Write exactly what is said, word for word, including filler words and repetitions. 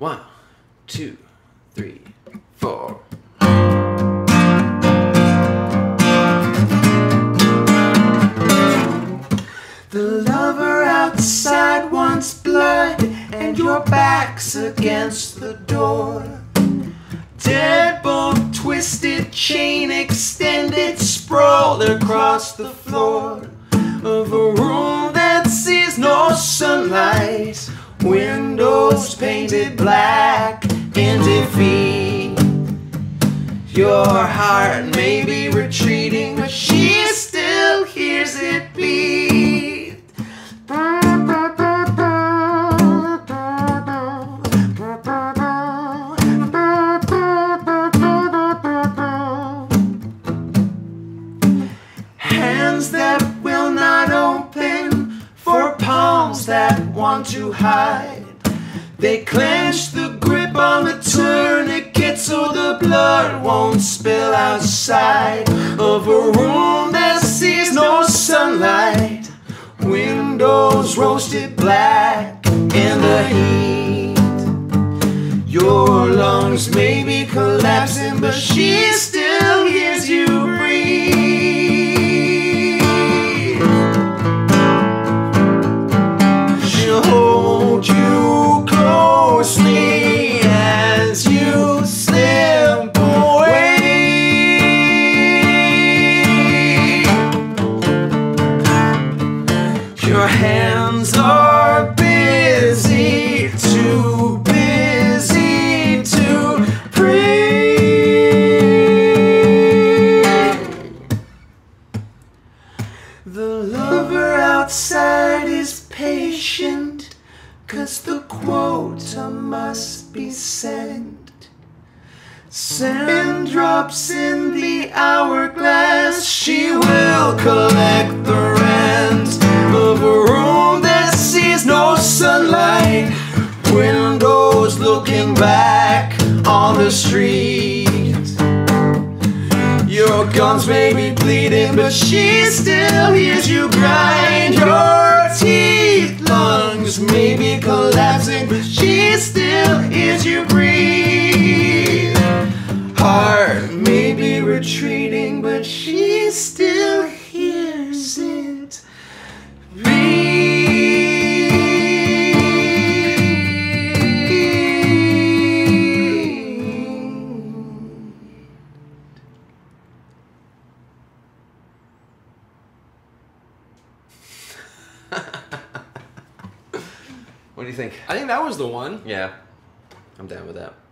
One, two, three, four. The lover outside wants blood, and your back's against the door. Deadbolt twisted, chain extended, sprawled across the floor of a room that sees no sunlight, windows painted black in defeat. Your heart may be retreating, but she still hears it beat. Hands that will not open, for palms that want to hide. They clench the grip on the tourniquet so the blood won't spill outside of a room that sees no sunlight, windows roasted black in the heat. Your lungs may be collapsing, but she still hears you breathe. She'll hold you closely as you slip away. Your hands are busy, too busy to pray. The lover outside is patient, 'cause the quota must be sent. Sand drops in the hourglass, she will collect the rent of a room that sees no sunlight, windows looking back on the street. Your gums may be bleeding, but she still hears you grind your teeth. Lungs may be collapsing, but she still hears you breathe. Heart may be retreating, but she still hears it breathe. What do you think? I think that was the one. Yeah, I'm down with that.